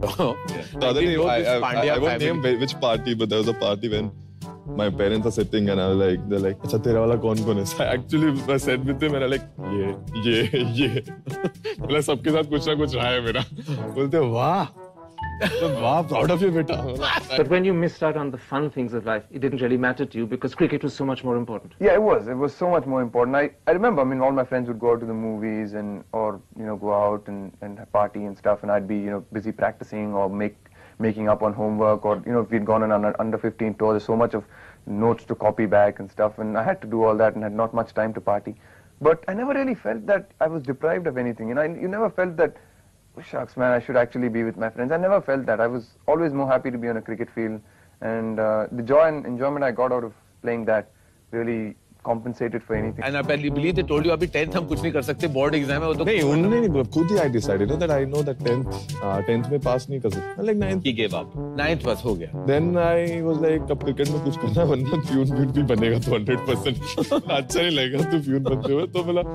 The other day, I won't name which party, but there was a party when my parents are sitting and I was like, they're like, "Acha, tera wala kaun is?" I actually said with them and I'm like, yeah. Bola sabke saath kuch na kuch raha hai mera. Bolte wah. Wow, proud of you, beta. But when you missed out on the fun things of life, it didn't really matter to you because cricket was so much more important. Yeah, it was. It was so much more important. I remember, I mean, all my friends would go out to the movies and, or, you know, go out and party and stuff, and I'd be, you know, busy practicing or making up on homework, or, you know, if we'd gone on an under-15 tour, there's so much of notes to copy back and stuff, and I had to do all that and had not much time to party. But I never really felt that I was deprived of anything, and you never felt that, shucks, man, I should actually be with my friends. I never felt that. I was always more happy to be on a cricket field, and the joy and enjoyment I got out of playing that really compensated for anything. And I barely believe they told you, abhi 10th hum kuch nahi kar sakte, board exam hai. No, khud hi I decided that I know that 10th mein pass nahi kar sakte. Like 9th. He gave up. 9th was ho gaya. Then I was like, ab cricket mein kuch karna, warna tune bhi banega to 100%. Acha nahi lagega to tune bante hue to bola.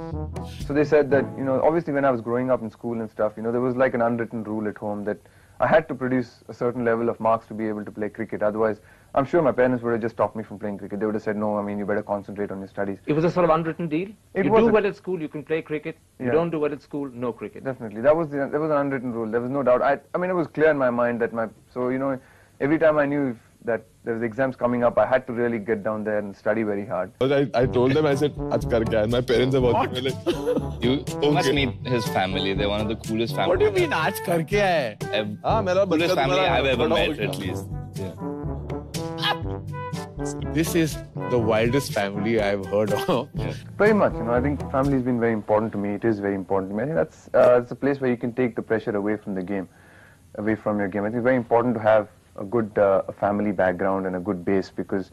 So they said that, you know, obviously when I was growing up in school and stuff, you know, there was like an unwritten rule at home that I had to produce a certain level of marks to be able to play cricket. Otherwise, I'm sure my parents would have just stopped me from playing cricket. They would have said, no, I mean, you better concentrate on your studies. It was a sort of unwritten deal? You do well at school, you can play cricket. Yeah. You don't do well at school, no cricket. Definitely. That was an unwritten rule. There was no doubt. I mean, it was clear in my mind that so, you know, every time I knew that there was exams coming up, I had to really get down there and study very hard. But I told them, I said, aaj kar kya? And my parents are watching. Like, you must meet his family. They're one of the coolest families. What do you mean, aaj kar kya hai? The coolest family I've ever met, at least. Yeah. This is the wildest family I've heard of. Yeah. Very much, you know, I think family has been very important to me. It is very important to me. I think that's it's a place where you can take the pressure away from the game, away from your game. I think it's very important to have a good family background and a good base, because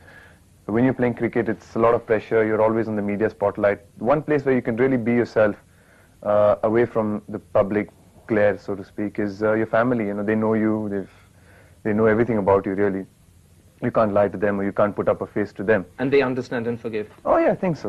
when you're playing cricket, it's a lot of pressure. You're always on the media spotlight. One place where you can really be yourself away from the public glare, so to speak, is your family. You know, they know you. They know everything about you, really. You can't lie to them, or you can't put up a face to them. And they understand and forgive. Oh yeah, I think so.